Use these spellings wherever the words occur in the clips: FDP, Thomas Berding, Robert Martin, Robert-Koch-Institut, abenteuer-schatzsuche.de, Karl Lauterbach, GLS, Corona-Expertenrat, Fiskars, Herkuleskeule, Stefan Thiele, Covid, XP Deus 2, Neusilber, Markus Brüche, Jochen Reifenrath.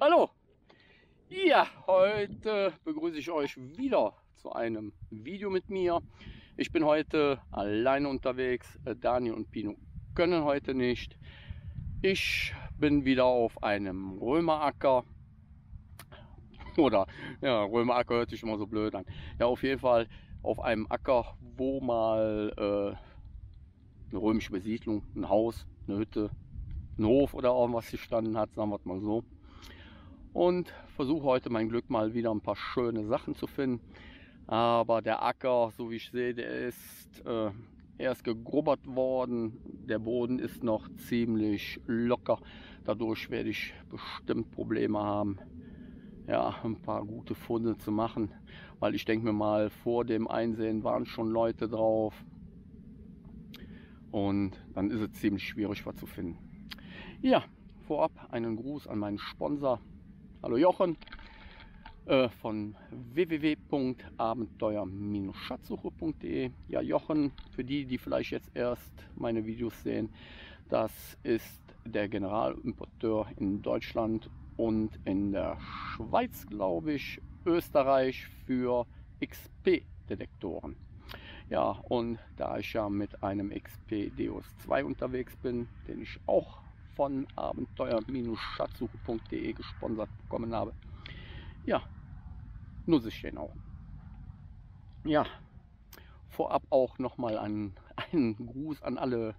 Hallo! Ja, heute begrüße ich euch wieder zu einem Video mit mir. Ich bin heute alleine unterwegs. Daniel und Pino können heute nicht. Ich bin wieder auf einem Römeracker. Oder, ja, Römeracker hört sich immer so blöd an. Ja, auf jeden Fall auf einem Acker, wo mal eine römische Besiedlung, ein Haus, eine Hütte, ein Hof oder irgendwas gestanden hat, sagen wir es mal so. Und versuche heute mein Glück mal wieder ein paar schöne Sachen zu finden. Aber der Acker, so wie ich sehe, der ist erst gegrubbert worden. Der Boden ist noch ziemlich locker. Dadurch werde ich bestimmt Probleme haben, ja, ein paar gute Funde zu machen. Weil ich denke mir mal, vor dem Einsehen waren schon Leute drauf. Und dann ist es ziemlich schwierig, was zu finden. Ja, vorab einen Gruß an meinen Sponsor. Hallo Jochen von www.abenteuer-schatzsuche.de. Ja, Jochen, für die, die vielleicht jetzt erst meine Videos sehen, das ist der Generalimporteur in Deutschland und in der Schweiz, glaube ich, Österreich für XP-Detektoren. Ja, und da ich ja mit einem XP Deus 2 unterwegs bin, den ich auch von abenteuer-schatzsuche.de gesponsert bekommen habe. Ja, nutze ich den auch. Ja, vorab auch nochmal einen Gruß an alle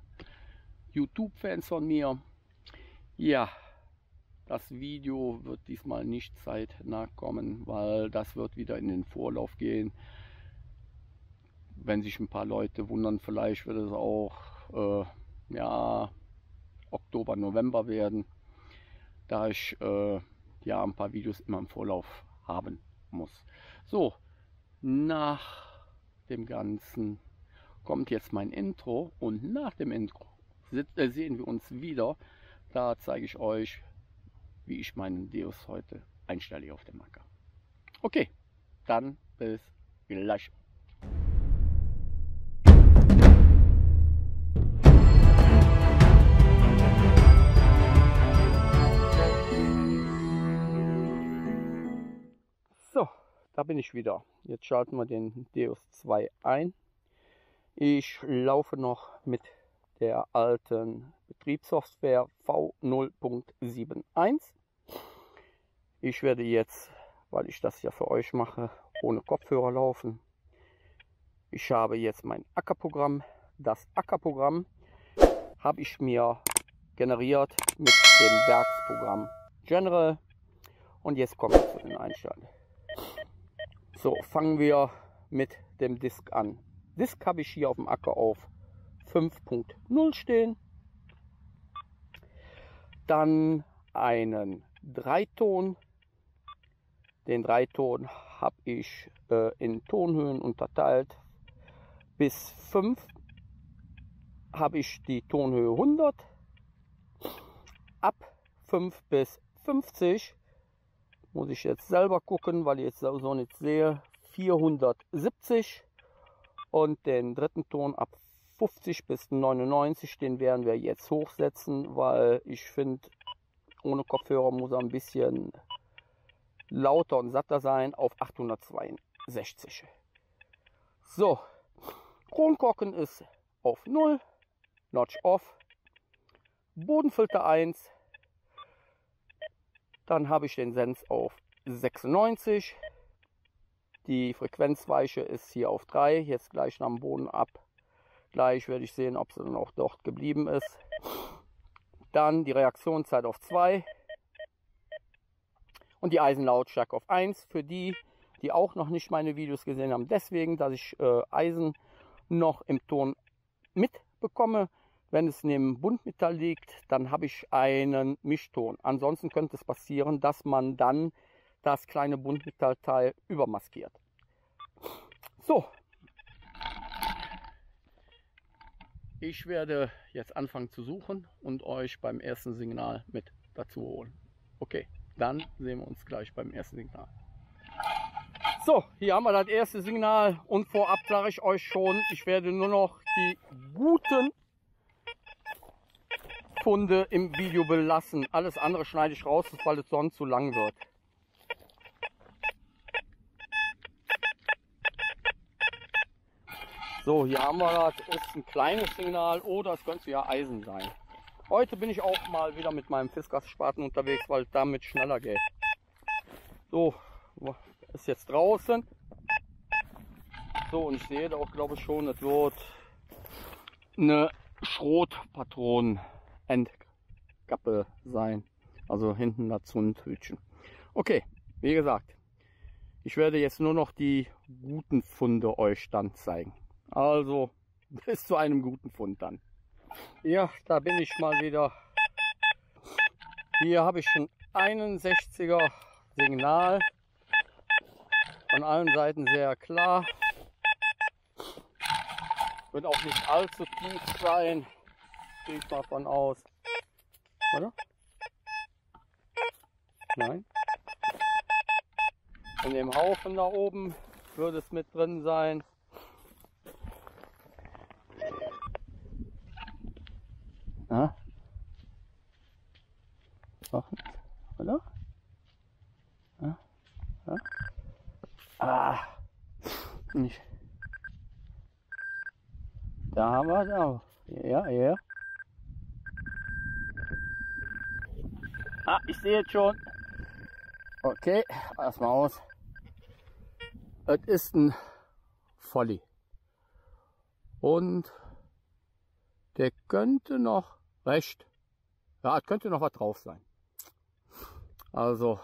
YouTube-Fans von mir. Ja, das Video wird diesmal nicht zeitnah kommen, weil das wird wieder in den Vorlauf gehen. Wenn sich ein paar Leute wundern, vielleicht wird es auch, ja, Oktober, November werden, da ich ja ein paar Videos immer im Vorlauf haben muss. So, nach dem Ganzen kommt jetzt mein Intro und nach dem Intro sehen wir uns wieder. Da zeige ich euch, wie ich meinen Deus heute einstelle hier auf dem Acker. Okay, dann bis gleich. Da bin ich wieder. Jetzt schalten wir den Deus 2 ein. Ich laufe noch mit der alten Betriebssoftware V0.71. Ich werde jetzt, weil ich das ja für euch mache, ohne Kopfhörer laufen. Ich habe jetzt mein Ackerprogramm. Das Ackerprogramm habe ich mir generiert mit dem Werksprogramm General. Und jetzt kommen wir zu den Einstellungen. So, fangen wir mit dem Disk an. Disk habe ich hier auf dem Acker auf 5.0 stehen. Dann einen Dreiton. Den Dreiton habe ich in Tonhöhen unterteilt. Bis 5 habe ich die Tonhöhe 100. Ab 5 bis 50. Muss ich jetzt selber gucken, weil ich jetzt so nicht sehe, 470, und den dritten Ton ab 50 bis 99, den werden wir jetzt hochsetzen, weil ich finde, ohne Kopfhörer muss er ein bisschen lauter und satter sein, auf 862. So, Kronkorken ist auf 0, Notch off, Bodenfilter 1. Dann habe ich den Sens auf 96. Die Frequenzweiche ist hier auf 3. Jetzt gleich nach dem Boden ab. Gleich werde ich sehen, ob sie dann auch dort geblieben ist. Dann die Reaktionszeit auf 2. Und die Eisenlautstärke auf 1. Für die, die auch noch nicht meine Videos gesehen haben. Deswegen, dass ich Eisen noch im Ton mitbekomme. Wenn es neben Buntmetall liegt, dann habe ich einen Mischton. Ansonsten könnte es passieren, dass man dann das kleine Buntmetallteil übermaskiert. So. Ich werde jetzt anfangen zu suchen und euch beim ersten Signal mit dazu holen. Okay, dann sehen wir uns gleich beim ersten Signal. So, hier haben wir das erste Signal und vorab sage ich euch schon, ich werde nur noch die guten Funde im Video belassen. Alles andere schneide ich raus, weil es sonst zu lang wird. So, hier haben wir das. Das ist ein kleines Signal oder es könnte ja Eisen sein. Heute bin ich auch mal wieder mit meinem Fiskars-Spaten unterwegs, weil es damit schneller geht. So, ist jetzt draußen. So, und ich sehe da auch, glaube ich, schon, es wird eine Schrotpatronen-Endkappe sein. Also hinten dazu ein Tütchen. Okay, wie gesagt, ich werde jetzt nur noch die guten Funde euch dann zeigen. Also, bis zu einem guten Fund dann. Ja, da bin ich mal wieder. Hier habe ich schon 61er Signal. Von allen Seiten sehr klar. Wird auch nicht allzu tief sein. Gehe ich mal von aus. Oder? Nein. In dem Haufen da oben würde es mit drin sein. Na? Oder? Ja? Ja? Ah! Nicht. Da haben wir es auch. Ja, ja. Ah, ich sehe es schon. Okay, erstmal aus. Es ist ein Volley. Und der könnte noch recht. Ja, es könnte noch was drauf sein. Also,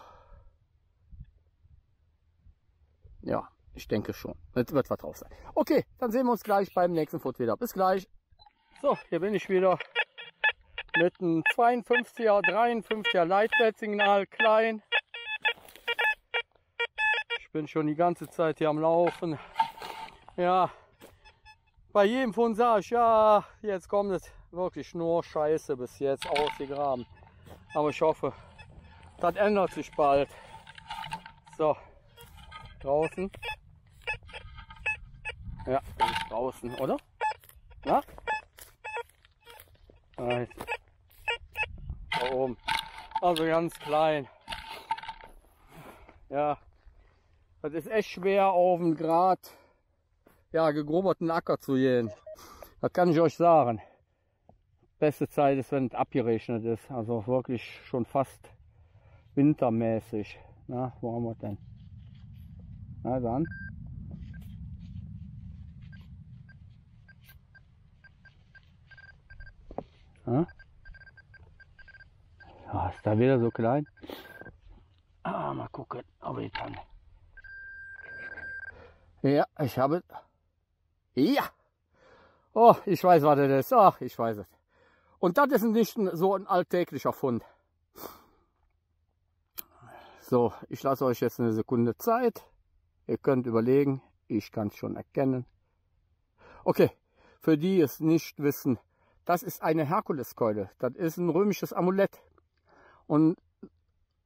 ja, ich denke schon. Jetzt wird was drauf sein. Okay, dann sehen wir uns gleich beim nächsten Foto wieder. Bis gleich. So, hier bin ich wieder mit einem 52er, 53er Leitwertsignal, klein. Ich bin schon die ganze Zeit hier am Laufen. Ja, bei jedem von sage ich, ja, jetzt kommt es wirklich nur Scheiße bis jetzt ausgegraben. Aber ich hoffe, das ändert sich bald. So. Draußen. Ja, das ist draußen, oder? Na? Nice. Da oben. Also ganz klein. Ja. Das ist echt schwer, auf dem Grad, ja, gegrubberten Acker zu gehen. Das kann ich euch sagen. Beste Zeit ist, wenn es abgerechnet ist. Also wirklich schon fast wintermäßig. Na, wo haben wir denn? Na dann. Ja. Ja, ist da wieder so klein. Ah, mal gucken, ob ich kann. Ja, ich habe. Ja! Oh, ich weiß, was das ist. Ach, ich weiß es. Und das ist nicht so ein alltäglicher Fund. So, ich lasse euch jetzt eine Sekunde Zeit. Ihr könnt überlegen, ich kann es schon erkennen. Okay, für die es nicht wissen, das ist eine Herkuleskeule. Das ist ein römisches Amulett. Und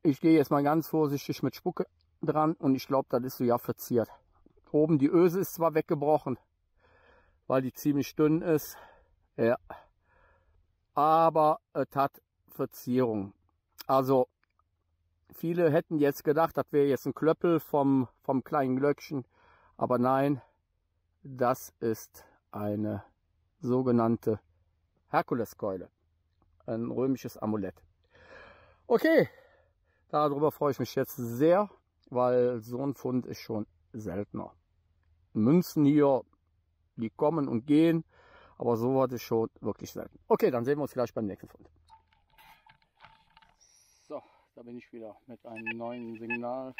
ich gehe jetzt mal ganz vorsichtig mit Spucke dran und ich glaube, das ist so ja verziert. Oben die Öse ist zwar weggebrochen, weil die ziemlich dünn ist, ja, aber es hat Verzierung. Also, viele hätten jetzt gedacht, das wäre jetzt ein Klöppel vom kleinen Glöckchen. Aber nein, das ist eine sogenannte Herkuleskeule. Ein römisches Amulett. Okay, darüber freue ich mich jetzt sehr, weil so ein Fund ist schon seltener. Münzen hier, die kommen und gehen, aber sowas ist schon wirklich selten. Okay, dann sehen wir uns gleich beim nächsten Fund. Da bin ich wieder mit einem neuen Signal.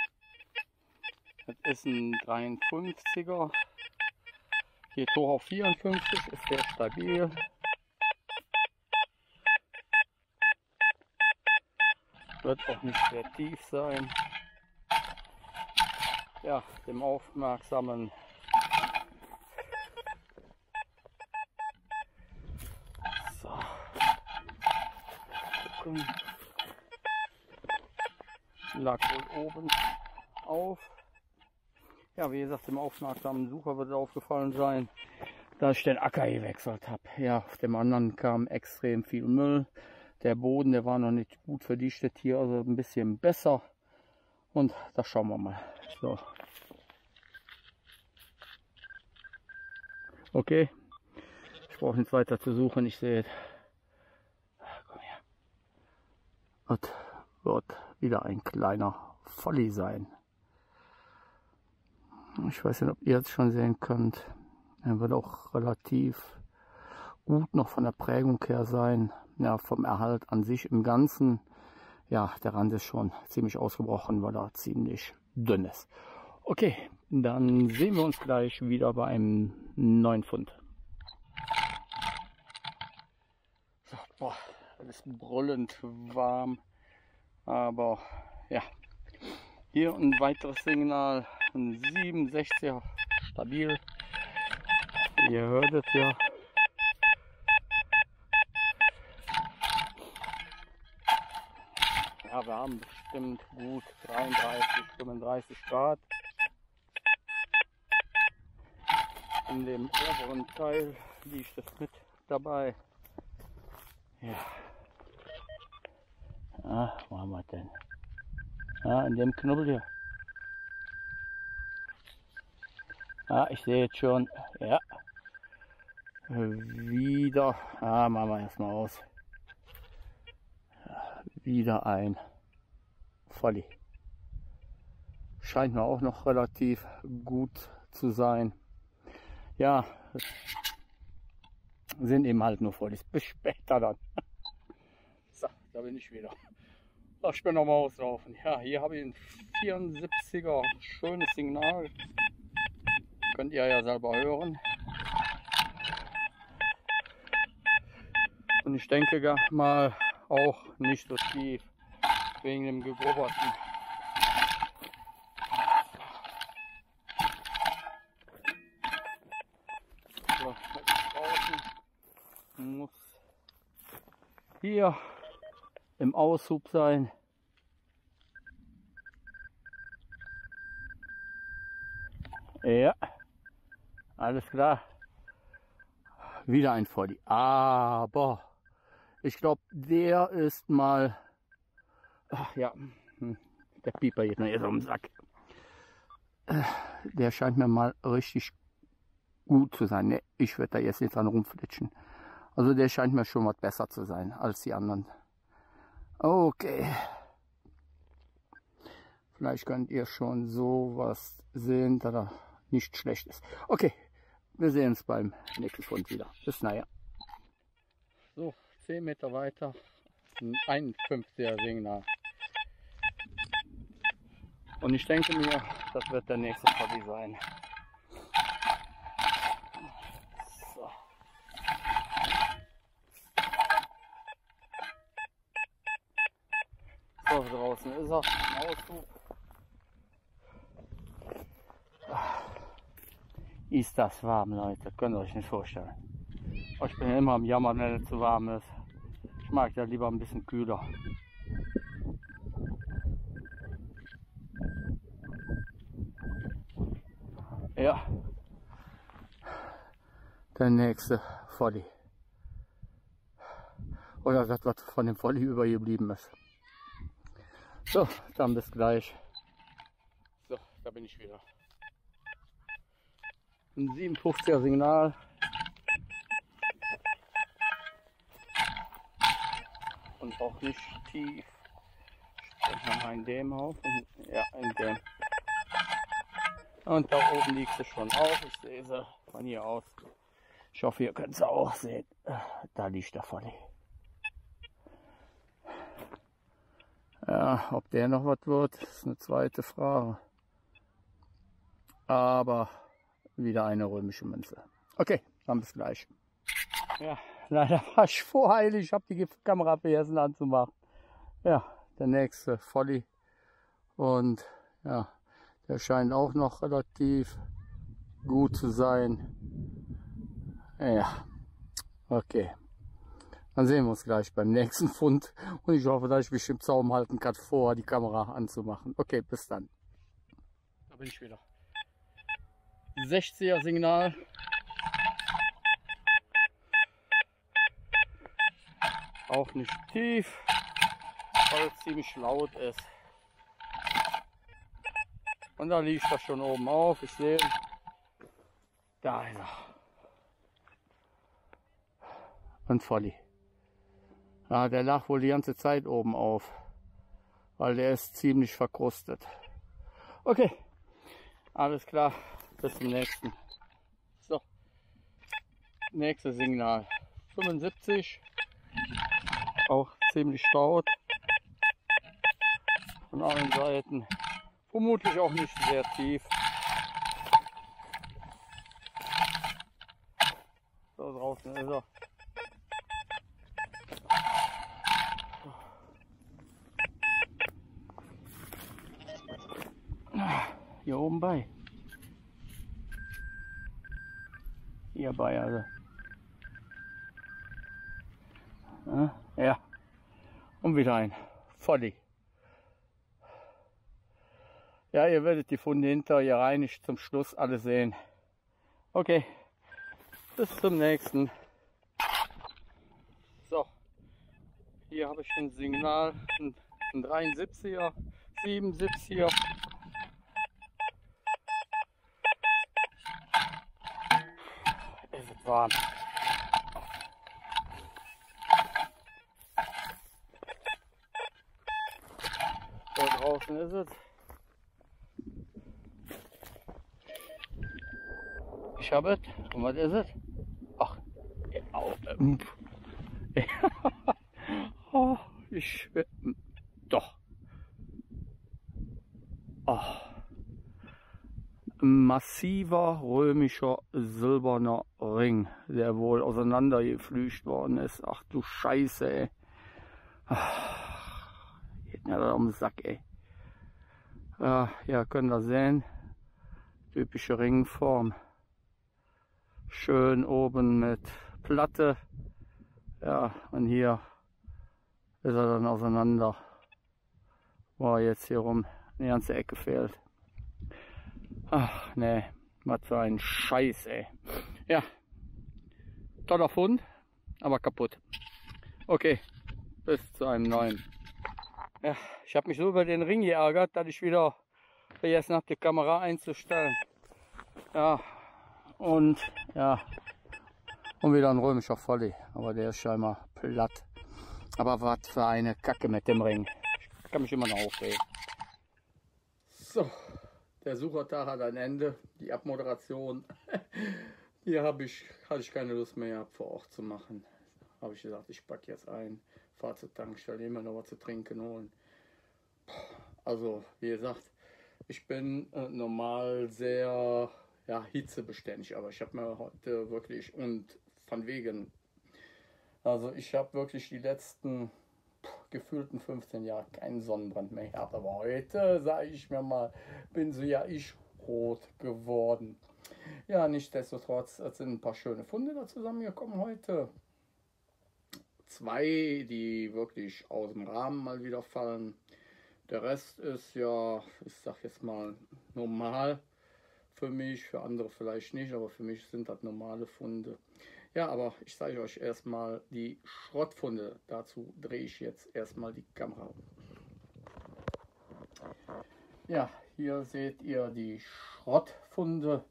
Das ist ein 53er. Hier Tor auf 54 ist sehr stabil. Wird auch nicht sehr tief sein. Ja, dem aufmerksamen so. Gucken. Lag wohl oben auf. Ja, wie gesagt, dem aufmerksamen Sucher wird aufgefallen sein, dass ich den Acker gewechselt habe. Ja, auf dem anderen kam extrem viel Müll. Der Boden, der war noch nicht gut verdichtet hier, also ein bisschen besser. Und da schauen wir mal. So. Okay, ich brauche nichts weiter zu suchen, ich sehe es. Komm her. Das wird wieder ein kleiner Volli sein. Ich weiß nicht, ob ihr es schon sehen könnt. Er wird auch relativ gut noch von der Prägung her sein. Ja, vom Erhalt an sich im Ganzen. Ja, der Rand ist schon ziemlich ausgebrochen, weil er ziemlich dünn ist. Okay, dann sehen wir uns gleich wieder bei einem neuen Fund. So, boah, alles brüllend warm. Aber ja, hier ein weiteres Signal, ein 67er, stabil. Ihr hört es ja. Ja, wir haben bestimmt gut 33, 35 Grad. In dem oberen Teil liegt das mit dabei. Ja. Ah, wo haben wir denn? Ah, in dem Knubbel hier. Ah, ich sehe jetzt schon. Ja. Wieder. Ah, machen wir erstmal aus. Wieder ein Volli. Scheint mir auch noch relativ gut zu sein. Ja, sind eben halt nur Vollis. Bis später dann. So, da bin ich wieder. Lass ich mir nochmal auslaufen. Ja, hier habe ich ein 74er. Schönes Signal. Könnt ihr ja selber hören. Und ich denke gar mal, auch nicht so tief wegen dem Gegrubberten. So, draußen muss hier im Aushub sein. Ja, alles klar. Wieder ein Volli. Aber ich glaube, der ist mal. Ach ja, der Pieper geht noch jetzt um den Sack. Der scheint mir mal richtig gut zu sein. Ne, ich werde da jetzt nicht dran rumflitschen. Also der scheint mir schon was besser zu sein als die anderen. Okay. Vielleicht könnt ihr schon sowas sehen, dass er nicht schlecht ist. Okay, wir sehen uns beim nächsten Fund wieder. Bis nachher. So. 10 Meter weiter, ein 51er Signal. Und ich denke mir, das wird der nächste Hobby sein. So. So, draußen ist er, ein Auszug. Ist das warm, Leute, könnt ihr euch nicht vorstellen. Ich bin ja immer am Jammern, wenn es zu warm ist. Ich mag ja lieber ein bisschen kühler. Ja. Der nächste Volli. Oder das, was von dem Volli über hier geblieben ist. So, dann bis gleich. So, da bin ich wieder. Ein 57er Signal. Und auch nicht tief. Stellen wir mal in dem auf. Und, ja, in dem. Und da oben liegt sie schon auf. Ich sehe sie von hier aus. Ich hoffe, ihr könnt sie auch sehen. Da liegt der Volli. Ja, ob der noch was wird, ist eine zweite Frage. Aber wieder eine römische Münze. Okay, dann bis gleich. Ja. Leider war ich voreilig, ich habe die Kamera vergessen anzumachen. Ja, der nächste Volli. Und ja, der scheint auch noch relativ gut zu sein. Ja, okay. Dann sehen wir uns gleich beim nächsten Fund. Und ich hoffe, dass ich mich im Zaum halten kann, vorher die Kamera anzumachen. Okay, bis dann. Da bin ich wieder. 60er Signal. Auch nicht tief, weil es ziemlich laut ist. Und da liegt er schon oben auf. Ich sehe ihn. Da ist er. Und Volli. Ja, der lag wohl die ganze Zeit oben auf, weil der ist ziemlich verkrustet. Okay, alles klar, bis zum nächsten. So, nächstes Signal. 75, auch ziemlich laut. Von allen Seiten, vermutlich auch nicht sehr tief. So, draußen ist er. Hier oben bei. Hier bei, also. Ja. Und wieder ein. Volli. Ja, ihr werdet die Funde hinter ihr reinig zum Schluss alle sehen. Okay. Bis zum nächsten. So. Hier habe ich ein Signal. Ein 73er, 77er. Warm. Da draußen ist es. Ich habe es. Und was ist es? Ach, oh, ich schwöre. Doch. Oh. Massiver römischer silberner Ring, der wohl auseinandergepflügt worden ist. Ach du Scheiße, ey. Ach, geht mir da um den Sack, ey. Ja, könnt ihr sehen. Typische Ringform. Schön oben mit Platte. Ja, und hier ist er dann auseinander. Wo er jetzt hier rum eine ganze Ecke fehlt. Ach nee, was für ein Scheiß, ey. Ja, toller Fund, aber kaputt. Okay, bis zu einem neuen. Ja, ich habe mich so über den Ring geärgert, dass ich wieder vergessen habe, die Kamera einzustellen. Ja, und wieder ein römischer Volley, aber der ist scheinbar platt. Aber was für eine Kacke mit dem Ring. Ich kann mich immer noch aufregen. So. Der Suchertag hat ein Ende. Die Abmoderation, hier hatte ich keine Lust mehr gehabt, vor Ort zu machen. Habe ich gesagt, ich packe jetzt ein, fahre zur Tankstelle, immer noch was zu trinken holen. Also, wie gesagt, ich bin normal sehr hitzebeständig, aber ich habe mir heute wirklich, und von wegen, also ich habe wirklich die letzten gefühlten 15 Jahre keinen Sonnenbrand mehr gehabt, aber heute, sage ich mir mal, bin so ich rot geworden. Ja, nichtsdestotrotz sind ein paar schöne Funde da zusammengekommen heute. Zwei, die wirklich aus dem Rahmen mal wieder fallen. Der Rest ist ja, ich sag jetzt mal, normal für mich, für andere vielleicht nicht, aber für mich sind das normale Funde. Ja, aber ich zeige euch erstmal die Schrottfunde. Dazu drehe ich jetzt erstmal die Kamera um. Ja, hier seht ihr die Schrottfunde.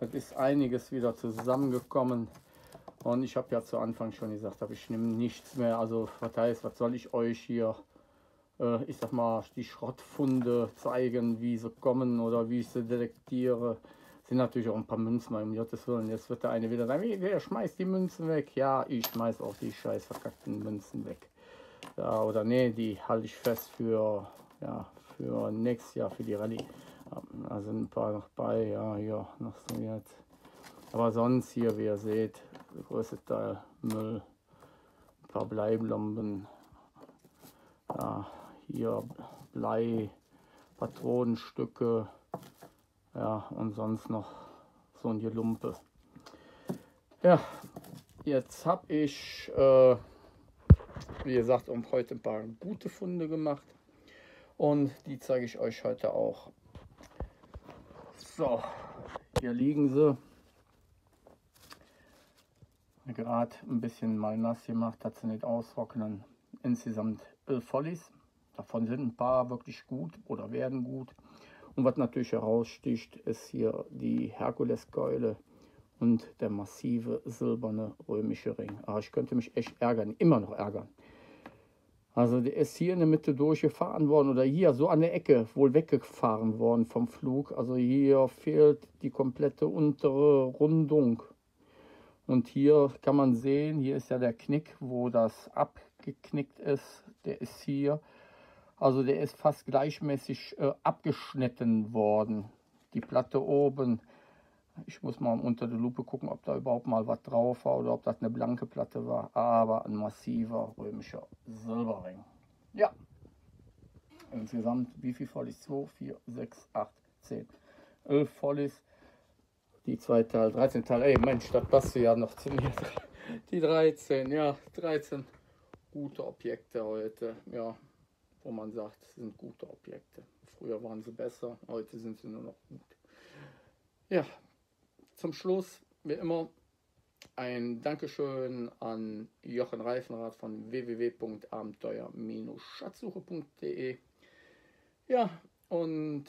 Das ist einiges wieder zusammengekommen. Und ich habe ja zu Anfang schon gesagt, ich nehme nichts mehr. Also, was heißt, was soll ich euch hier, ich sag mal, die Schrottfunde zeigen, wie sie kommen oder wie ich sie detektiere. Sind natürlich auch ein paar Münzen, um Gottes Willen. Jetzt wird der eine wieder sagen, wer schmeißt die Münzen weg? Ja, ich schmeiß auch die scheiß verkackten Münzen weg. Ja, oder nee, die halte ich fest für nächstes Jahr, für die Rallye. Da sind ein paar noch bei, ja, noch so jetzt. Aber sonst hier, wie ihr seht, der größte Teil Müll, ein paar Bleiblomben, ja, hier Blei, Patronenstücke. Ja, und sonst noch so eine Lumpe. Ja, jetzt habe ich, wie gesagt, heute ein paar gute Funde gemacht. Und die zeige ich euch heute auch. So, hier liegen sie. gerade ein bisschen mal nass gemacht, dass sie nicht austrocknen. Insgesamt 11 Follies. Davon sind ein paar wirklich gut oder werden gut. Und was natürlich heraussticht, ist hier die Herkuleskeule und der massive silberne römische Ring. Aber ich könnte mich echt ärgern, immer noch ärgern. Also der ist hier in der Mitte durchgefahren worden oder hier so an der Ecke wohl weggefahren worden vom Flug. Also hier fehlt die komplette untere Rundung. Und hier kann man sehen, hier ist ja der Knick, wo das abgeknickt ist. Der ist hier. Also der ist fast gleichmäßig abgeschnitten worden. Die Platte oben. Ich muss mal unter der Lupe gucken, ob da überhaupt mal was drauf war oder ob das eine blanke Platte war. Aber ein massiver römischer Silberring. Ja. Insgesamt, wie viel Follies? 2, 4, 6, 8, 10, 11 Follies. Die 2 Teil, 13 Teil. Ey, Mensch, das passt ja noch zu mir. Die 13, ja, 13 gute Objekte heute. Ja, wo man sagt, es sind gute Objekte. Früher waren sie besser, heute sind sie nur noch gut. Ja. Zum Schluss, wie immer, ein Dankeschön an Jochen Reifenrath von www.abenteuer-schatzsuche.de. Ja, und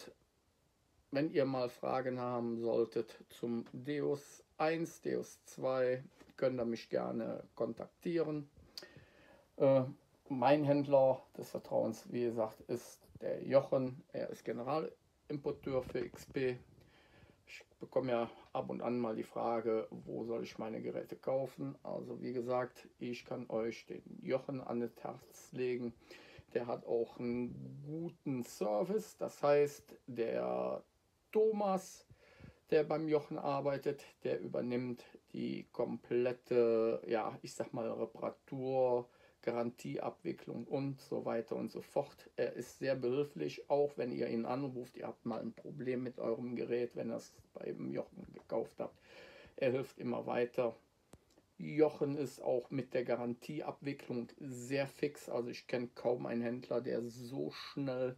wenn ihr mal Fragen haben solltet zum Deus 1, Deus 2, könnt ihr mich gerne kontaktieren. Mein Händler des Vertrauens, wie gesagt, ist der Jochen. Er ist Generalimporteur für XP. Ich bekomme ja ab und an mal die Frage, wo soll ich meine Geräte kaufen. Also wie gesagt, ich kann euch den Jochen an das Herz legen. Der hat auch einen guten Service. Das heißt, der Thomas, der beim Jochen arbeitet, der übernimmt die komplette, ja, ich sag mal, Reparatur, Garantieabwicklung und so weiter und so fort. Er ist sehr behilflich, auch wenn ihr ihn anruft, ihr habt mal ein Problem mit eurem Gerät, wenn ihr es beim Jochen gekauft habt. Er hilft immer weiter. Jochen ist auch mit der Garantieabwicklung sehr fix. Also ich kenne kaum einen Händler, der so schnell,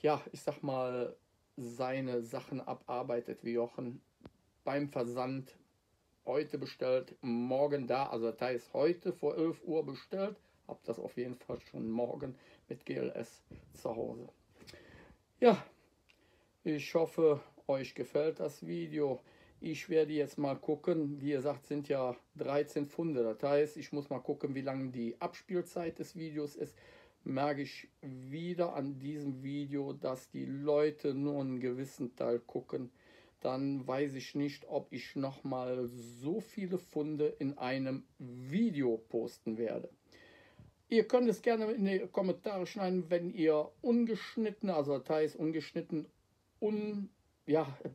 ja, ich sag mal, seine Sachen abarbeitet wie Jochen. Beim Versand heute bestellt, morgen da, also das heißt heute vor 11 Uhr bestellt, habt das auf jeden Fall schon morgen mit GLS zu Hause. Ja, ich hoffe, euch gefällt das Video. Ich werde jetzt mal gucken, wie ihr sagt, sind ja 13 Pfunde, das heißt, ich muss mal gucken, wie lange die Abspielzeit des Videos ist. Merke ich wieder an diesem Video, dass die Leute nur einen gewissen Teil gucken. Dann weiß ich nicht, ob ich nochmal so viele Funde in einem Video posten werde. Ihr könnt es gerne in die Kommentare schneiden, wenn ihr ungeschnittene, also das heißt ungeschnitten,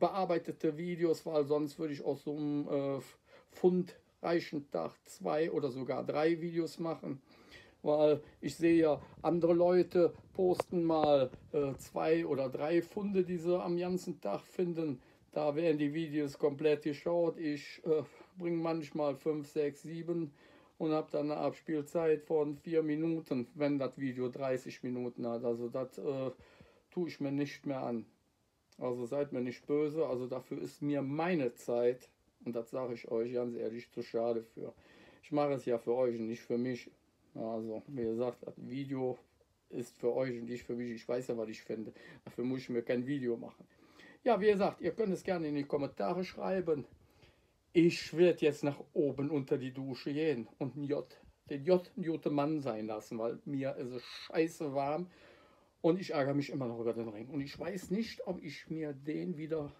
bearbeitete Videos, weil sonst würde ich aus so einem fundreichen Tag 2 oder sogar 3 Videos machen. Weil ich sehe ja, andere Leute posten mal 2 oder 3 Funde, die sie am ganzen Tag finden. Da werden die Videos komplett geschaut. Ich bringe manchmal 5, 6, 7 und habe dann eine Abspielzeit von 4 Minuten, wenn das Video 30 Minuten hat. Also das tue ich mir nicht mehr an. Also seid mir nicht böse. Also dafür ist mir meine Zeit, und das sage ich euch ganz ehrlich, zu schade für. Ich mache es ja für euch und nicht für mich. Also wie gesagt, das Video ist für euch und nicht für mich. Ich weiß ja, was ich finde. Dafür muss ich mir kein Video machen. Ja, wie gesagt, ihr könnt es gerne in die Kommentare schreiben. Ich werde jetzt nach oben unter die Dusche gehen und den J Mann sein lassen, weil mir ist es scheiße warm und ich ärgere mich immer noch über den Ring. Und ich weiß nicht, ob ich mir den wieder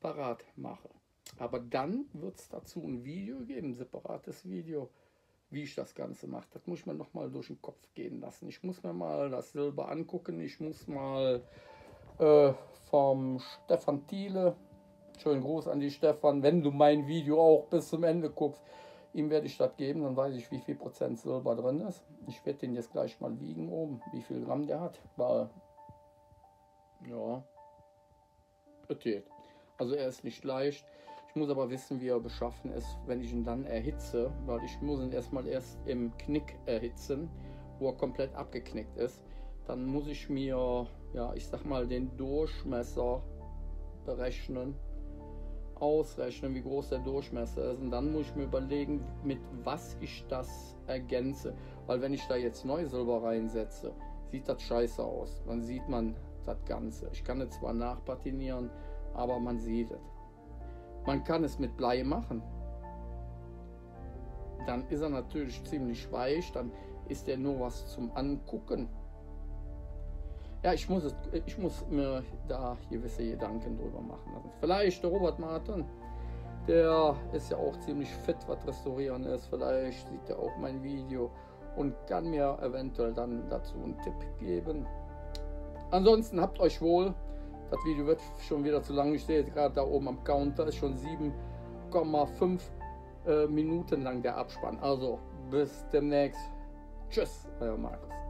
parat mache. Aber dann wird es dazu ein Video geben, ein separates Video, wie ich das Ganze mache. Das muss ich mir nochmal durch den Kopf gehen lassen. Ich muss mir mal das Silber angucken, ich muss mal vom Stefan Thiele, schönen Gruß an die Stefan, wenn du mein Video auch bis zum Ende guckst, ihm werde ich das geben, dann weiß ich, wie viel Prozent Silber drin ist. Ich werde den jetzt gleich mal wiegen oben, wie viel Gramm der hat, weil, ja, okay. Also er ist nicht leicht, ich muss aber wissen, wie er beschaffen ist, wenn ich ihn dann erhitze, weil ich muss ihn erst im Knick erhitzen, wo er komplett abgeknickt ist. Dann muss ich mir, ja, ich sag mal, den Durchmesser berechnen. ausrechnen, wie groß der Durchmesser ist, und dann muss ich mir überlegen, mit was ich das ergänze, weil wenn ich da jetzt Neusilber reinsetze, sieht das scheiße aus, dann sieht man das Ganze. Ich kann es zwar nachpatinieren, aber man sieht es. Man kann es mit Blei machen, dann ist er natürlich ziemlich weich, dann ist er nur was zum Angucken. Ja, ich muss mir da gewisse Gedanken drüber machen. Also vielleicht der Robert Martin, der ist ja auch ziemlich fit, was Restaurieren ist. Vielleicht sieht er auch mein Video und kann mir eventuell dann dazu einen Tipp geben. Ansonsten habt euch wohl. Das Video wird schon wieder zu lang. Ich sehe jetzt gerade da oben am Counter ist schon 7,5 Minuten lang der Abspann. Also bis demnächst. Tschüss, euer Markus.